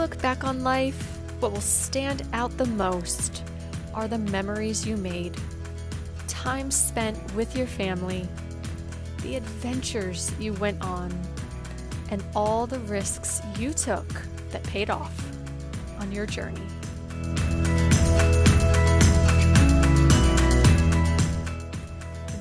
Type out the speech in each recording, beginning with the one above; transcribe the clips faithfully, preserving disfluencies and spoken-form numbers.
look back on life, what will stand out the most are the memories you made, time spent with your family, the adventures you went on, and all the risks you took that paid off on your journey.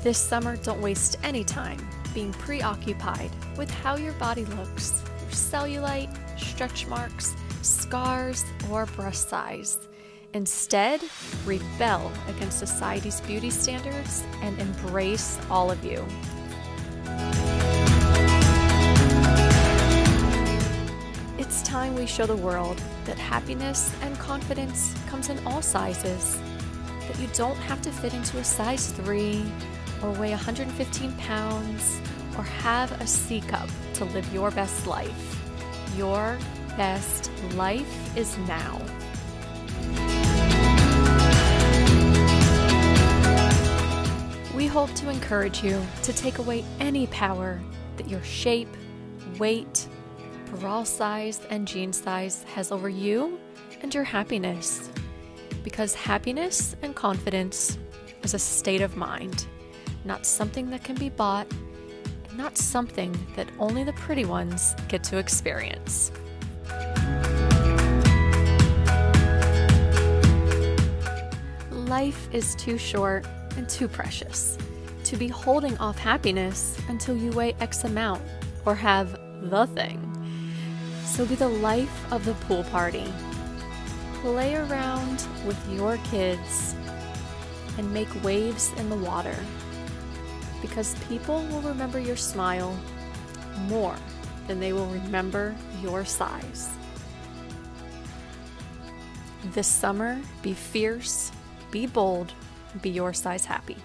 This summer, don't waste any time being preoccupied with how your body looks, your cellulite, stretch marks, scars, or breast size. Instead, rebel against society's beauty standards and embrace all of you. It's time we show the world that happiness and confidence comes in all sizes, that you don't have to fit into a size three, or weigh one hundred fifteen pounds, or have a C cup to live your best life. Your best life is now. We hope to encourage you to take away any power that your shape, weight, bra size, and jean size has over you and your happiness. Because happiness and confidence is a state of mind, not something that can be bought, and not something that only the pretty ones get to experience. Life is too short and too precious to be holding off happiness until you weigh X amount or have the thing. So be the life of the pool party. Play around with your kids and make waves in the water, because people will remember your smile more than they will remember your size. This summer, be fierce, be bold, be your size happy.